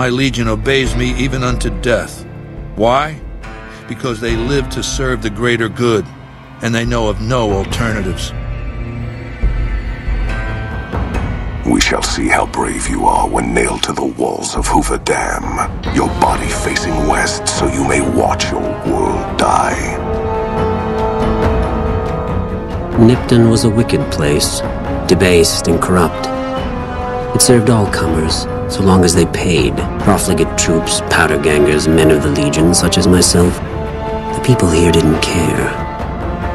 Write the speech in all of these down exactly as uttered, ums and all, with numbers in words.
My legion obeys me even unto death. Why? Because they live to serve the greater good, and they know of no alternatives. We shall see how brave you are when nailed to the walls of Hoover Dam, your body facing west so you may watch your world die. Nipton was a wicked place, debased and corrupt. It served all comers, so long as they paid, profligate troops, powder gangers, men of the Legion, such as myself. The people here didn't care.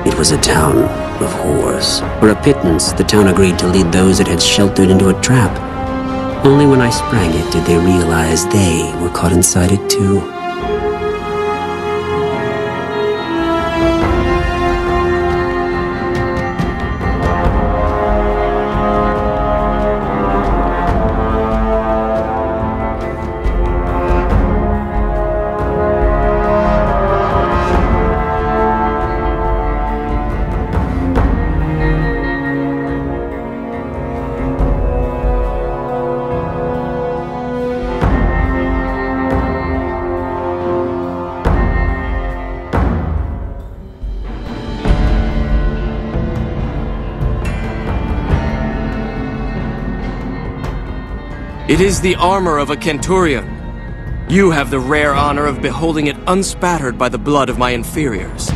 It was a town of whores. For a pittance, the town agreed to lead those it had sheltered into a trap. Only when I sprang it did they realize they were caught inside it too. It is the armor of a Centurion. You have the rare honor of beholding it unspattered by the blood of my inferiors.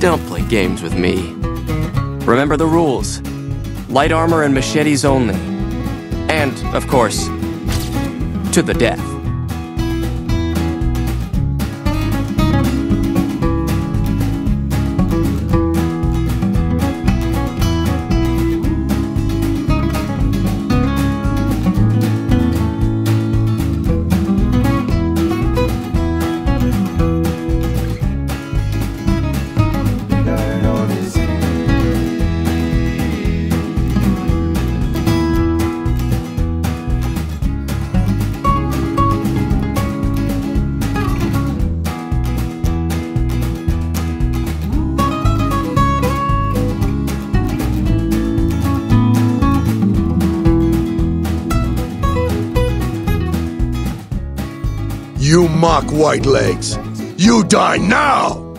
Don't play games with me. Remember the rules. Light armor and machetes only. And, of course, to the death. You mock White Legs. You die now!